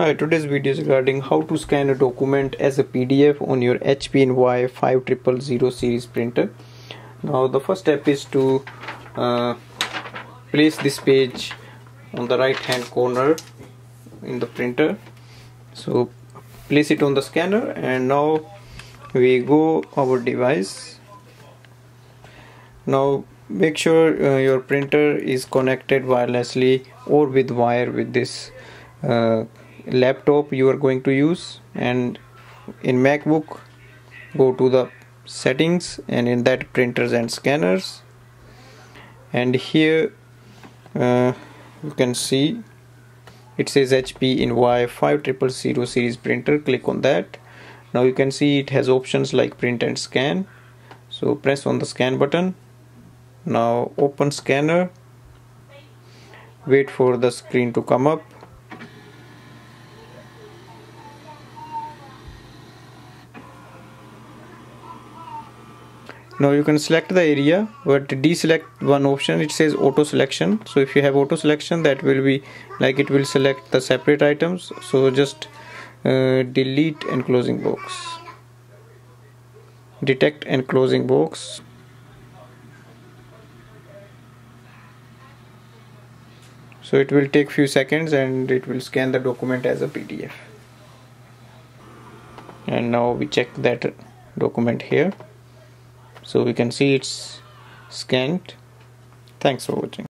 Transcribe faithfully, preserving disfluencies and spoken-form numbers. Hi, today's video is regarding how to scan a document as a P D F on your H P Envy five thousand series printer. Now the first step is to uh, place this page on the right hand corner in the printer. So place it on the scanner, and now we go our device. Now make sure uh, your printer is connected wirelessly or with wire with this uh, laptop you are going to use, and in MacBook go to the settings, and in that printers and scanners, and here uh, you can see it says H P Envy five thousand series printer. Click on that. Now you can see it has options like print and scan, so press on the scan button. Now open scanner, wait for the screen to come up. Now you can select the area, but deselect one option. It says auto selection, so if you have auto selection, that will be like it will select the separate items. So just uh, delete and closing box, detect and closing box. So it will take few seconds and it will scan the document as a P D F. And now we check that document here. So we can see it's scanned. Thanks for watching.